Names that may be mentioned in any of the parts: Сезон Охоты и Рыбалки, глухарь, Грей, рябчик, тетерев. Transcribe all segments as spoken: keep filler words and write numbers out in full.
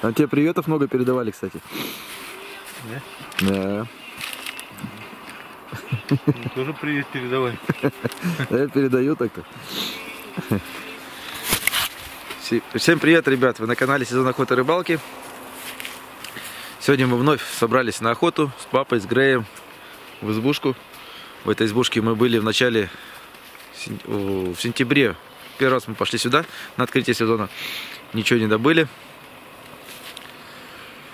Там тебе приветов много передавали, кстати. Да? Да. Тоже привет передавай. Я передаю так-то. Всем привет, ребят! Вы на канале Сезон Охоты и Рыбалки. Сегодня мы вновь собрались на охоту с папой, с Греем в избушку. В этой избушке мы были в начале, в сентябре. Первый раз мы пошли сюда на открытие сезона. Ничего не добыли.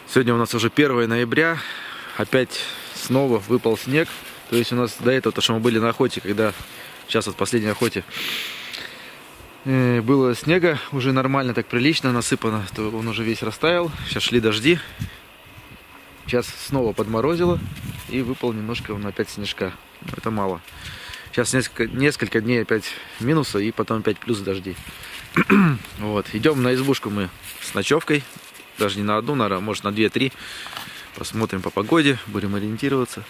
Сегодня у нас уже первое ноября. Опять снова выпал снег. То есть у нас до этого, то, что мы были на охоте, когда сейчас вот последней охоте, было снега уже нормально, так прилично насыпано, то он уже весь растаял. Сейчас шли дожди. Сейчас снова подморозило и выпал немножко он опять снежка. Но это мало. Сейчас несколько, несколько дней опять минуса и потом опять плюс дожди. Вот. Идем на избушку мы с ночевкой. Даже не на одну, наверное, может на две-три. Посмотрим по погоде, будем ориентироваться.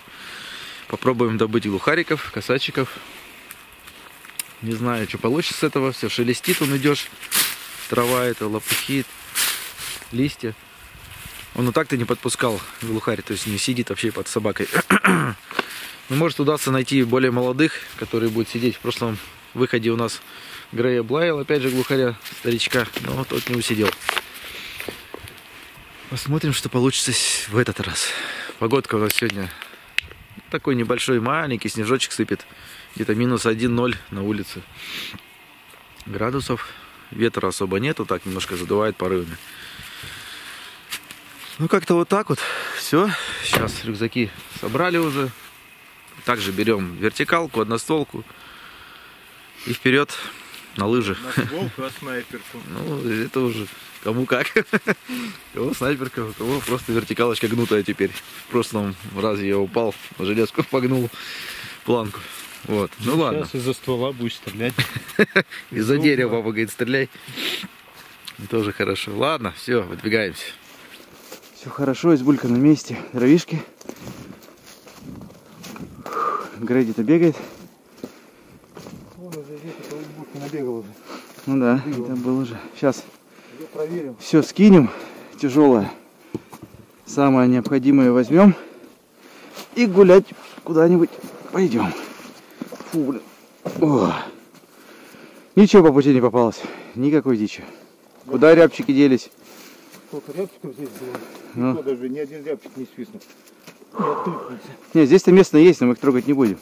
Попробуем добыть глухариков, косачиков. Не знаю, что получится с этого. Все шелестит, он идешь. Трава это, лопухи, листья. Он и так-то не подпускал глухарь, то есть не сидит вообще под собакой. Но может удастся найти более молодых, которые будут сидеть. В прошлом выходе у нас Грей облаял, опять же, глухаря, старичка. Но тот не усидел. Посмотрим, что получится в этот раз. Погодка у нас сегодня такой небольшой, маленький снежочек сыпет. Где-то минус один ноль на улице градусов. Ветра особо нету, так немножко задувает порывами. Ну как-то вот так вот. Все, сейчас рюкзаки собрали уже. Также берем вертикалку, одностволку и вперед на лыжи. Одностволку, а снайперку? Ну это уже кому как. Кого снайперка, у кого просто вертикалочка гнутая теперь. В прошлом разе я упал, железку погнул, планку. Вот. Ну, ну ладно. Сейчас из-за ствола будешь стрелять. Из-за дерева папа говорит, стреляй. Тоже хорошо. Ладно, все, выдвигаемся. Все хорошо, избулька на месте. Дровишки. Грей где-то бегает. Вон уже где-то избулька набегала уже. Ну да, там был уже. Сейчас все скинем. Тяжелое. Самое необходимое возьмем. И гулять куда-нибудь пойдем. Фу, блин. О. Ничего по пути не попалось. Никакой дичи. Да. Куда рябчики делись? Сколько рябчиков здесь было? Ну. Никто даже ни один рябчик не свистнул. Не, не здесь-то местные есть, но мы их трогать не будем.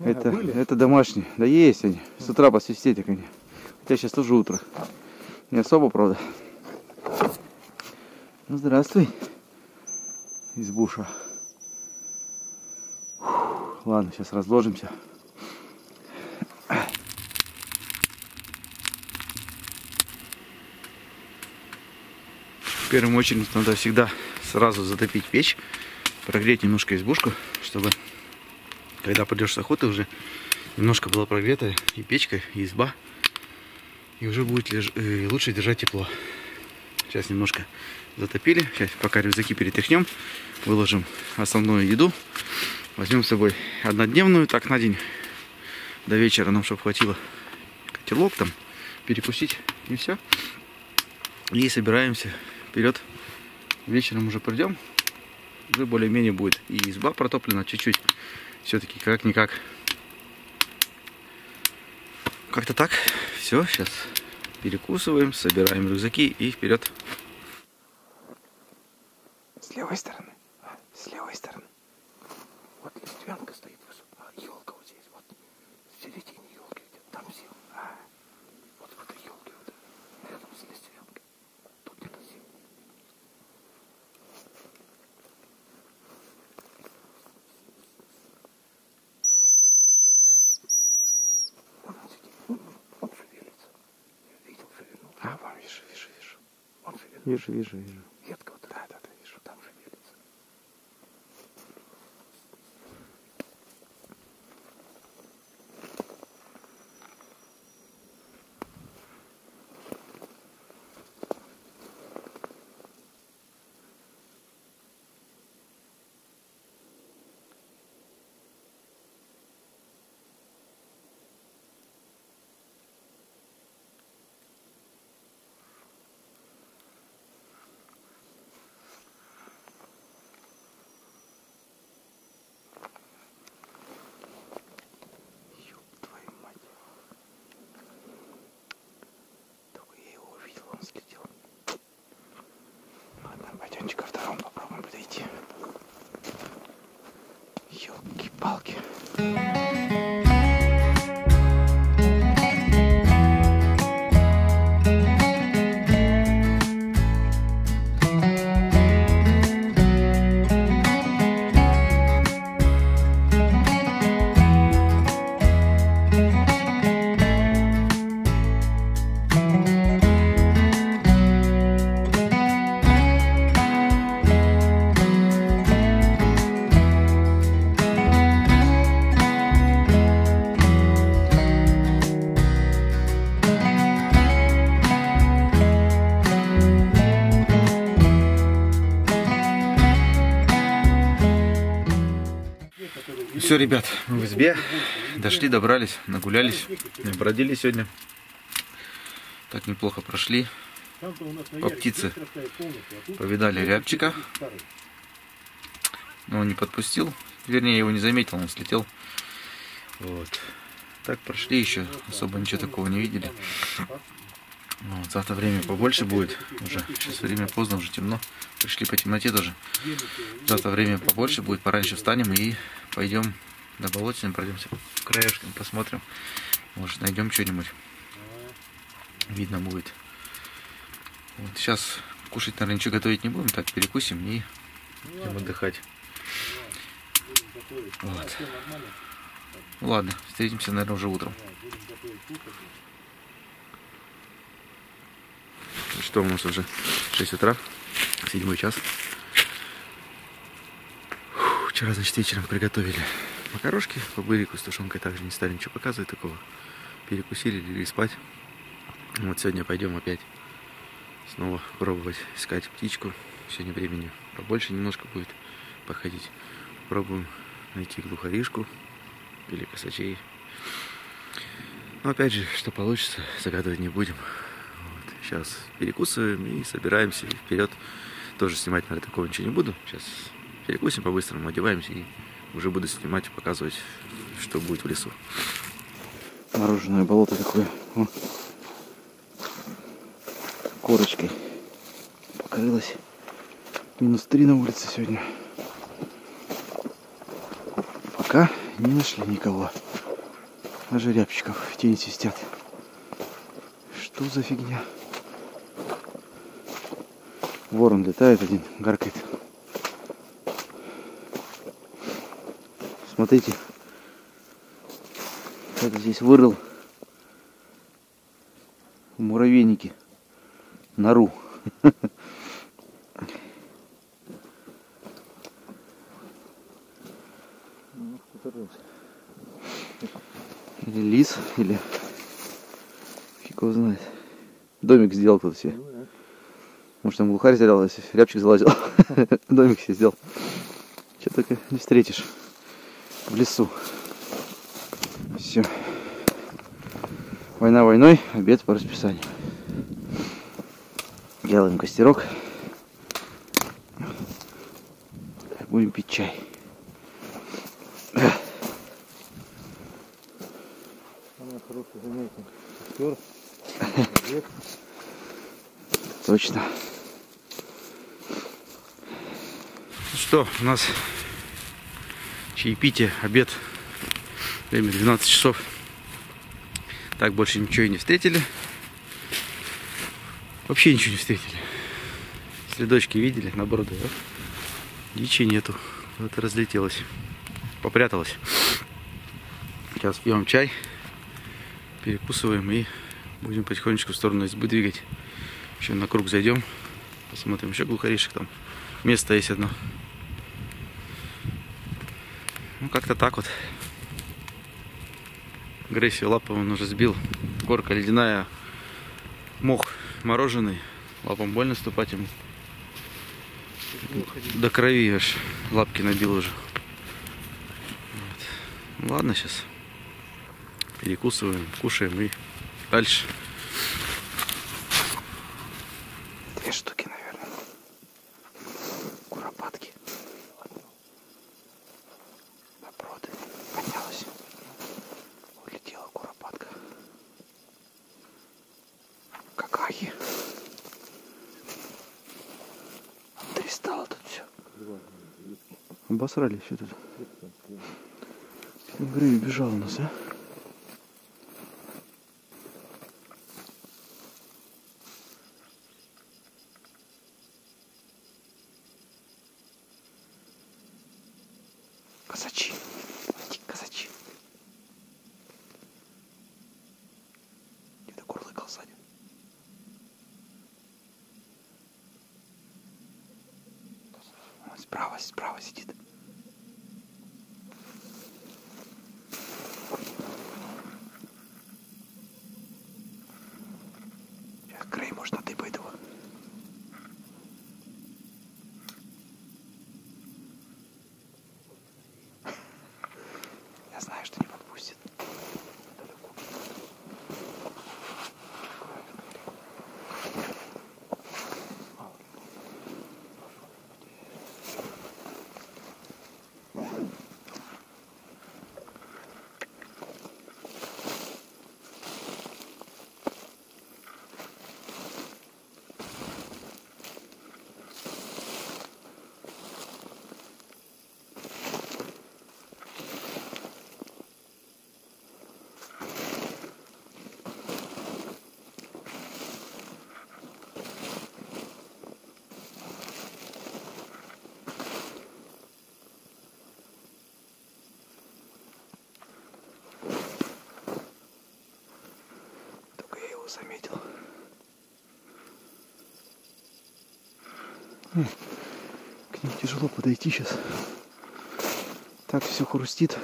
А, это, это домашние. Да есть они. С утра посвистеть так они. Хотя сейчас тоже утро. Не особо, правда. Ну, здравствуй, избуша. Фух. Ладно, сейчас разложимся. В первую очередь надо всегда сразу затопить печь, прогреть немножко избушку, чтобы когда придешь с охоты уже немножко была прогрета и печка, и изба, и уже будет леж... и лучше держать тепло. Сейчас немножко затопили, сейчас пока рюкзаки перетряхнем, выложим основную еду, возьмем с собой однодневную, так на день до вечера нам чтобы хватило, котелок там перекусить и все. И собираемся вперед. Вечером уже придем. Уже более-менее будет и изба протоплена чуть-чуть. Все-таки как-никак. Как-то так. Все, сейчас перекусываем, собираем рюкзаки и вперед. С левой стороны. С левой стороны. Вот листвянка стоит. Елка вот здесь. Вот в середине елки. Там зим. Вот в этой елке. Вот, рядом с листвянкой. Тут где-то зим. Он сидит. Он шевелится. Видел, шевельнул. А, вам вижу, вижу, вижу. Он шевельнул. Вижу, вижу, вижу. Ветка вот эта. Да, да, да, вижу. Там шевелится. Ёлки-палки. Все, ребят, мы в избе дошли, добрались, нагулялись, бродили сегодня. Так неплохо прошли. По птице повидали рябчика. Но он не подпустил. Вернее, я его не заметил, он слетел. Вот. Так прошли еще. Особо ничего такого не видели. Вот, завтра время побольше будет. Уже сейчас время поздно, уже темно. Пришли по темноте тоже. Завтра время побольше будет. Пораньше встанем и пойдем на болотину, пройдемся по краешкам, посмотрим. Может, найдем что-нибудь. Видно будет. Вот, сейчас кушать, наверное, ничего готовить не будем. Так, перекусим и будем отдыхать. Вот. Ладно, встретимся, наверное, уже утром. Что у нас уже? шесть утра, седьмой час. Вчера, значит, вечером приготовили макарошки по бырику с тушенкой, также не стали ничего показывать такого. Перекусили, легли спать. Вот сегодня пойдем опять снова пробовать искать птичку. Сегодня времени побольше немножко будет походить. Пробуем найти глухаришку или косачей. Но опять же, что получится, загадывать не будем. Вот. Сейчас перекусываем и собираемся вперед. Тоже снимать, наверное, такого ничего не буду. Сейчас перекусим по-быстрому, одеваемся и уже буду снимать, показывать, что будет в лесу. Мороженое болото такое. О. Корочкой покрылось. минус три на улице сегодня. Пока не нашли никого. Даже рябчиков в тени свистят. Что за фигня? Ворон летает один, гаркает. Смотрите, кто-то здесь вырыл в муравейнике нору. Или лис, или фиг его знает. Домик сделал кто-то себе. Может, там глухарь залезал, рябчик залазил. Домик себе сделал. Че только не встретишь в лесу. Все. Война войной, обед по расписанию. Делаем костерок. Будем пить чай. Точно. Что у нас? Чаепитие, обед, время двенадцать часов. Так больше ничего и не встретили. Вообще ничего не встретили. Следочки видели, наоборот, да? Дичи нету. Вот разлетелось. Попряталось. Сейчас пьем чай, перекусываем и будем потихонечку в сторону избы двигать. Еще на круг зайдем. Посмотрим, еще глухаришек там. Место есть одно. Ну, как-то так вот. Грей себе лапу он уже сбил. Горка ледяная. Мох мороженый. Лапам больно ступать ему. До крови аж лапки набил уже. Вот. Ну, ладно, сейчас перекусываем, кушаем и дальше. Две штуки, наверное. Куропатки. Поднялась, улетела куропатка. Какахи. Трестала тут все. Обосрали все тут. Грей бежал у нас, а? Казачи. Иди, казачи. Где-то курлыкал сзади. Он справа, справа сидит. Сейчас Грей, может, отыпает его. Знаю, что не подпустит. Заметил. К ним тяжело подойти сейчас. Так все хрустит.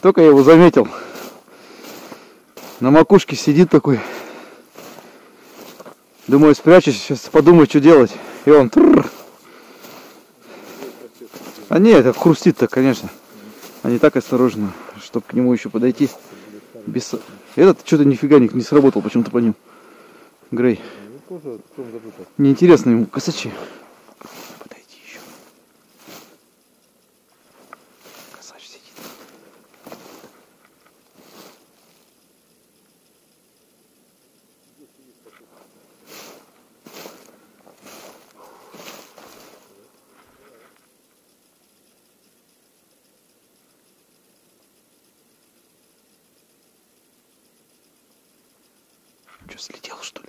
Только я его заметил. На макушке сидит такой. Думаю, спрячусь, сейчас подумаю, что делать. И он... А не, это хрустит-то, конечно. Они так осторожно, чтобы к нему еще подойти. Без... Этот что-то нифига не сработал, почему-то по ним. Грей. Неинтересно ему, косачи. Подойди еще. Косач сидит. Что, слетел, что ли?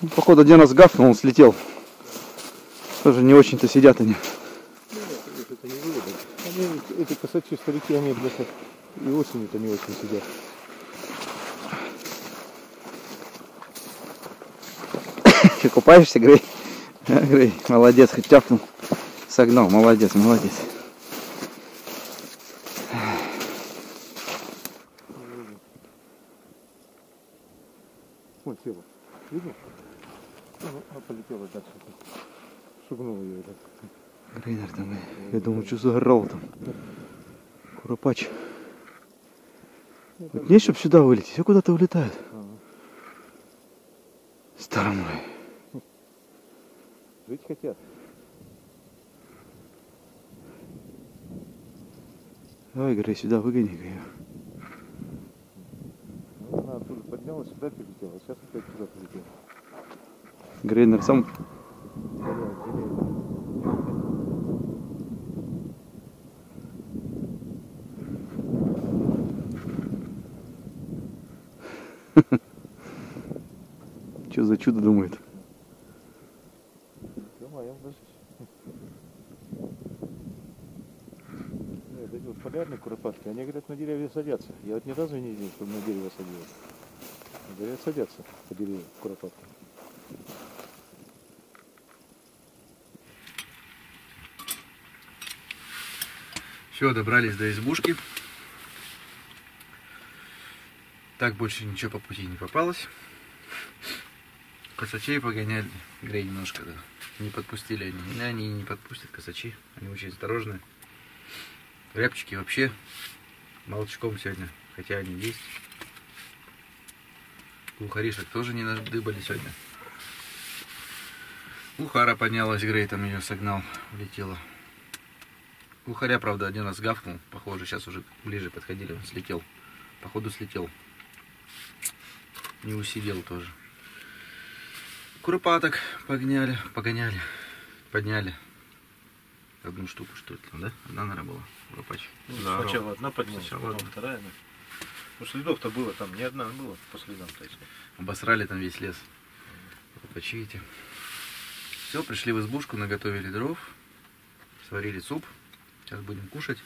Ну, походу, где нас гавкнул, он слетел. Тоже не очень-то сидят они. Они, эти косачи, старики, они и осенью-то не очень сидят. Че, купаешься, Грей? А, Грей, молодец, хоть тяпнул. Согнал, молодец, молодец. Видишь? Она полетела дальше. Шугнула ее. Грейнер там. Я думал, что загорал там. Куропач. Вот не, чтобы сюда вылететь. Все куда-то улетают. Стороной. Жить хотят. Давай, Грей, сюда выгони ее. Поднялась, сюда перелетела, а сейчас опять туда перелетела. Грейнер сам... Что за чудо думает? Дома, я даже... Нет, эти вот полярные куропатки, они, говорят, на деревья садятся. Я вот ни разу не видел, чтобы на дерево садилось. Говорят, садятся по деревьям куропатки. Все, добрались до избушки. Так больше ничего по пути не попалось. Косачей погоняли. Грей немножко, да. Не подпустили они. Меня они не подпустят, косачи. Они очень осторожны. Рябчики вообще молчком сегодня, хотя они есть. Глухаришек тоже не надыбали сегодня. Глухара поднялась, Грей там ее согнал, улетела. Глухаря, правда, один раз гавкнул, похоже, сейчас уже ближе подходили, он слетел. Походу слетел. Не усидел тоже. Куропаток погняли, погоняли, подняли. Одну штуку, что ли, да? Одна, наверное, была. Куропач. Ну, да, сначала одна поднялась, сначала потом одна. Вторая. Ну, следов-то было там, не одна была, по следам. Обосрали там весь лес. Куропачи эти. Все, пришли в избушку, наготовили дров, сварили суп. Сейчас будем кушать.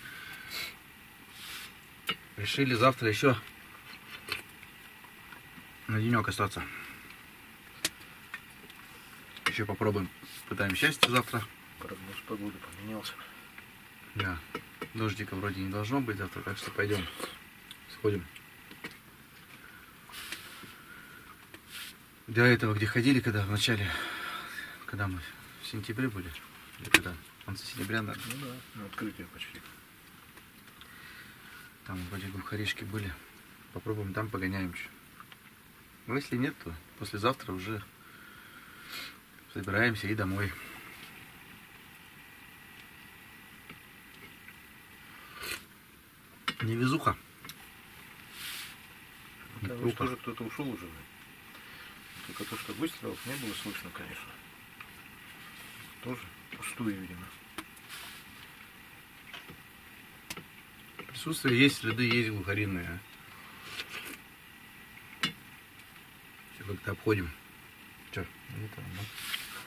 Решили завтра еще на денек остаться. Еще попробуем, пытаем счастье завтра. Прогноз погоды поменялся. Да, дождика вроде не должно быть завтра, так что пойдем, сходим. До этого, где ходили, когда в начале, когда мы в сентябре были, или когда, в конце сентября, наверное. Ну да, на открытие почти. Там вроде глухаришки были, попробуем там, погоняем чуть. Но если нет, то послезавтра уже собираемся и домой. Невезуха. Там уж тоже кто-то ушел уже. Только то, что выстрелов не было слышно, конечно. Тоже пустую, видимо. Присутствие есть, следы есть глухариные. Все как-то обходим. Че?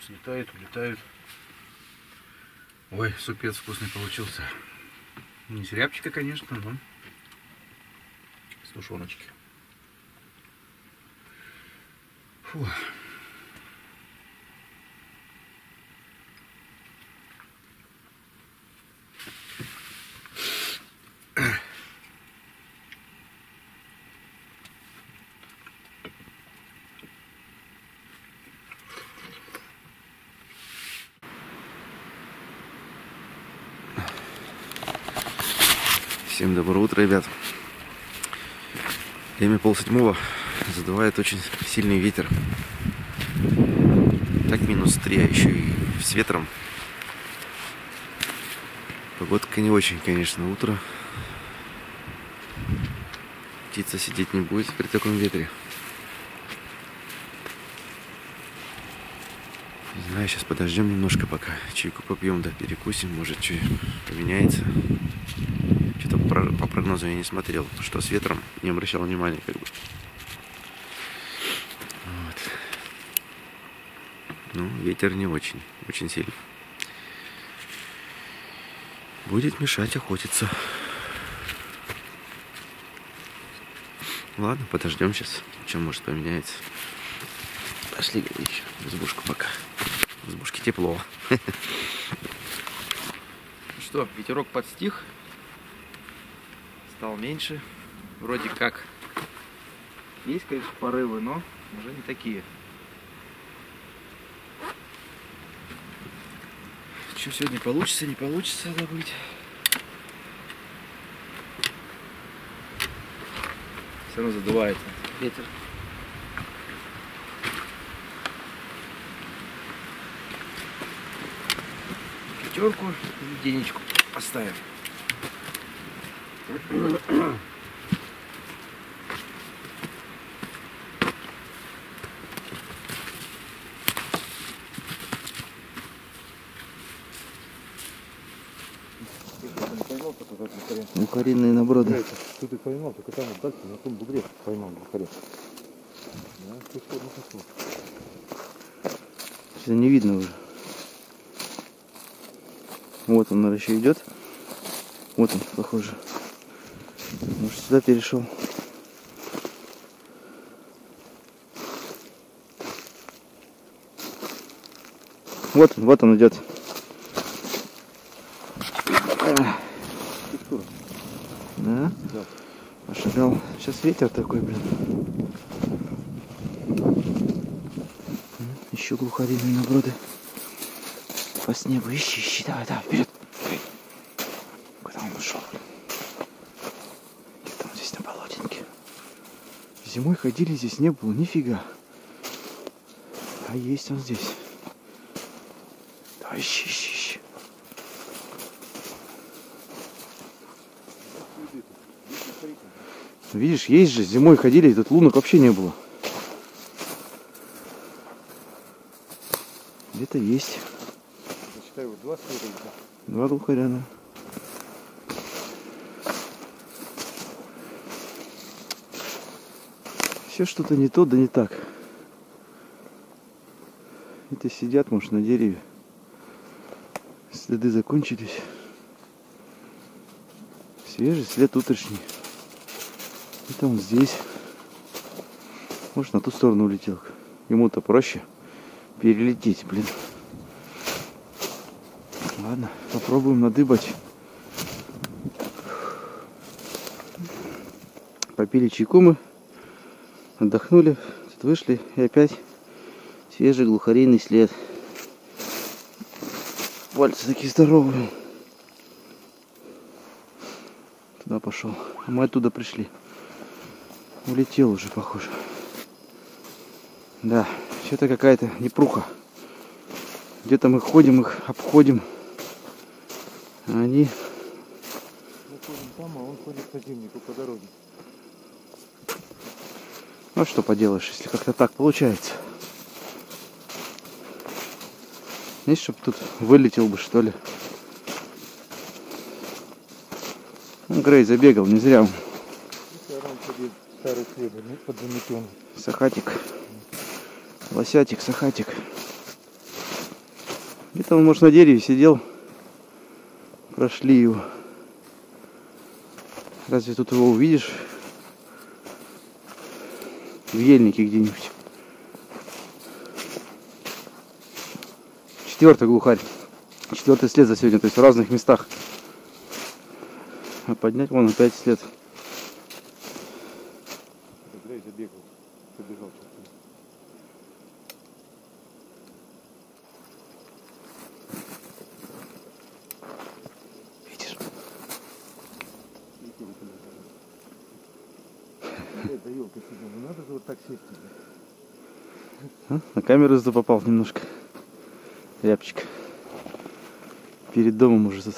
Слетает, улетает. Ой, супец вкусный получился. Не с рябчика, конечно, но с тушеночки. Фу. Всем доброе утро, ребят. Время полседьмого. Задувает очень сильный ветер. Так минус три, а еще и с ветром. Погодка не очень, конечно, утро. Птица сидеть не будет при таком ветре. Не знаю, сейчас подождем немножко, пока чайку попьем, да перекусим, может, что поменяется. Что-то по прогнозу я не смотрел, что с ветром, не обращал внимания, как бы. Вот. Ну, ветер не очень, очень сильный. Будет мешать охотиться. Ладно, подождем сейчас, что может поменяется. Пошли, Грей, в избушку пока. В избушке тепло. Что, ветерок подстих. Стал меньше, вроде как есть, конечно, порывы, но уже не такие. Что сегодня получится, не получится добыть. Все равно задувает ветер. Пятерку и денечку поставим. Глухариные наброды. Тут и поймал, только там дальше на том бугре поймал глухаря. Что-то не видно уже. Вот он, наверное, еще идет. Вот он, похоже. Может, сюда перешел. Вот, вот он идет. Да? Пошагал. Сейчас ветер такой, блин. Еще глухариные наброды. По снегу ищи, ищи. Давай, давай, вперед. Куда он пошел? Зимой ходили, здесь не было нифига. А есть он здесь. Давай, ищи, ищи, ищи. Видишь, есть же, зимой ходили, и тут лунок вообще не было. Где-то есть. Я считаю, вот два сырника. Два глухаря, да. Все что-то не то, да не так. Это сидят, может, на дереве. Следы закончились. Свежий след утренний. И там здесь. Может, на ту сторону улетел. Ему-то проще перелететь, блин. Ладно, попробуем надыбать. Попили чайку мы, отдохнули, тут вышли и опять свежий глухарийный след. Пальцы такие здоровые. Туда пошел. А мы оттуда пришли. Улетел уже, похоже. Да, что-то какая-то непруха. Где-то мы ходим, их обходим. А они... Мы ходим там, а он ходит по дивнику по дороге. Ну а что поделаешь, если как-то так получается. Есть, чтобы тут вылетел бы, что ли. Ну, Грей забегал, не зря он. Сахатик. Лосятик, сахатик. Где-то он, может, на дереве сидел. Прошли его. Разве тут его увидишь? В ельнике где-нибудь. Четвертый глухарь. Четвертый след за сегодня, то есть в разных местах. А поднять вон опять след. Грей забегал, побежал. Видишь? Да елка, ну надо же вот так сесть. А? На камеру запопал немножко. Рябчик. Перед домом уже тут.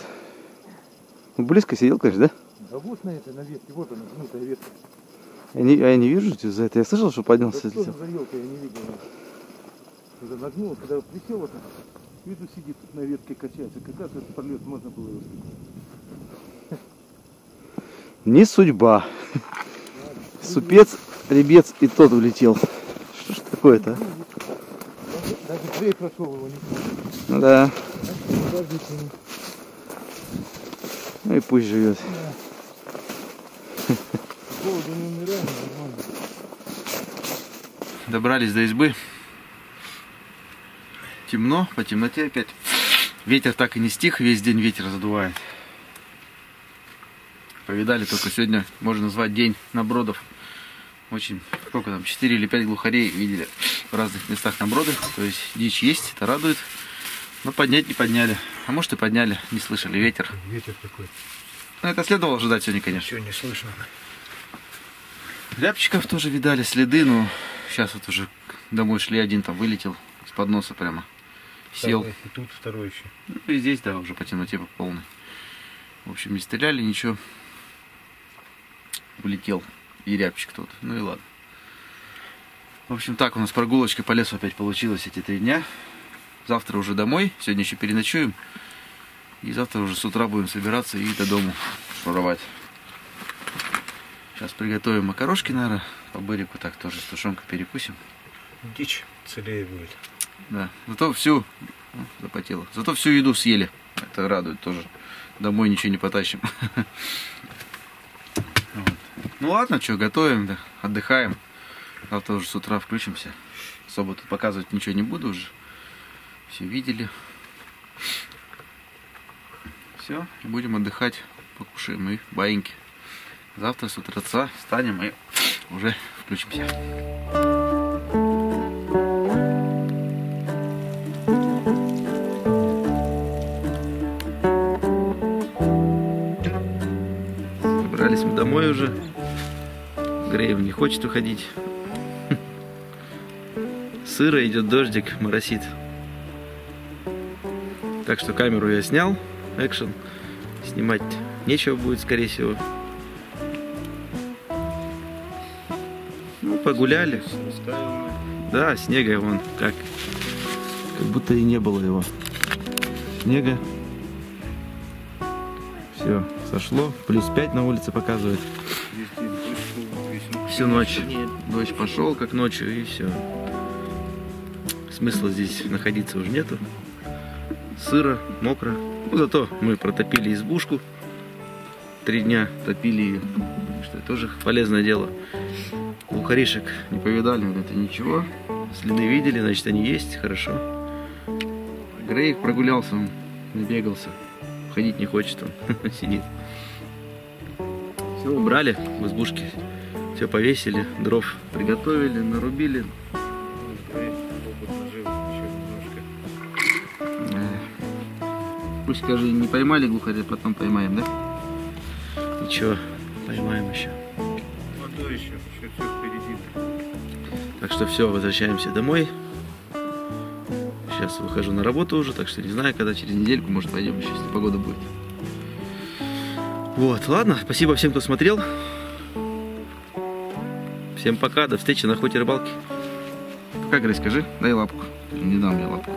Ну, близко сидел, конечно, да? Да вот на этой, на ветке, вот она, гнутая ветка. Я не, а я не вижу тебя за это. Я слышал, что поднялся. Да что за елкой, я не видел. Когда нагнул, когда присел, вот, виду сидит тут на ветке, качается. Когда-то этот полет можно было его сидеть. Не судьба. Да, супец, ребец и тот улетел. Что ж такое-то, а? Даже Грей прошел его, не знаю. Да. Ну и пусть живет. Да. Добрались до избы. Темно, по темноте опять. Ветер так и не стих, весь день ветер задувает. Повидали только сегодня, можно назвать день набродов. Очень, сколько там, четыре или пять глухарей видели в разных местах наброды. То есть дичь есть, это радует. Но поднять не подняли. А может и подняли, не слышали, ветер. Ветер такой. Ну это следовало ожидать сегодня, конечно. Ничего не слышно. Рябчиков тоже видали, следы, но сейчас вот уже домой шли, один там вылетел из-под носа прямо. Сел. Второй, и тут второй еще. Ну и здесь, да, уже по темноте по полной. В общем, не стреляли, ничего. Улетел. И рябчик тут. Ну и ладно. В общем, так у нас прогулочка по лесу опять получилась эти три дня. Завтра уже домой. Сегодня еще переночуем. И завтра уже с утра будем собираться и до дому шуровать. Сейчас приготовим макарошки, наверное. По бырику так тоже с тушенкой перекусим. Дичь целее будет. Да. Зато всю... Запотело. Зато всю еду съели. Это радует тоже. Домой ничего не потащим. Ну ладно, что, готовим, да, отдыхаем. Завтра уже с утра включимся. Особо тут показывать ничего не буду уже. Все видели. Все, будем отдыхать. Покушаем и баиньки. Завтра с утреца встанем и уже включимся. Мы домой уже. Греев не хочет уходить. Сыро, идет дождик, моросит. Так что камеру я снял. Экшен. Снимать нечего будет, скорее всего. Ну, погуляли. Да, снега вон как. Как будто и не было его. Снега. Все, сошло. плюс пять на улице показывает. Всю ночь. Дождь пошел, как ночью, и все. Смысла здесь находиться уже нету. Сыро, мокро. Ну, зато мы протопили избушку. Три дня топили ее. Что тоже полезное дело. Глухаришек не повидали, но это ничего. Следы видели, значит они есть, хорошо. Грей прогулялся, он набегался. Ходить не хочет, он сидит. Все убрали в избушке. Все повесили, дров приготовили, нарубили. Пусть, скажи, не поймали глухаря, потом поймаем, да? Ничего, поймаем еще. Водой еще, еще все впереди. Так что все, возвращаемся домой. Сейчас выхожу на работу уже, так что не знаю, когда через недельку, может, пойдем еще, если погода будет. Вот, ладно, спасибо всем, кто смотрел. Всем пока, до встречи на охоте и рыбалке. Пока, Грей, скажи, дай лапку. Не дам мне лапку.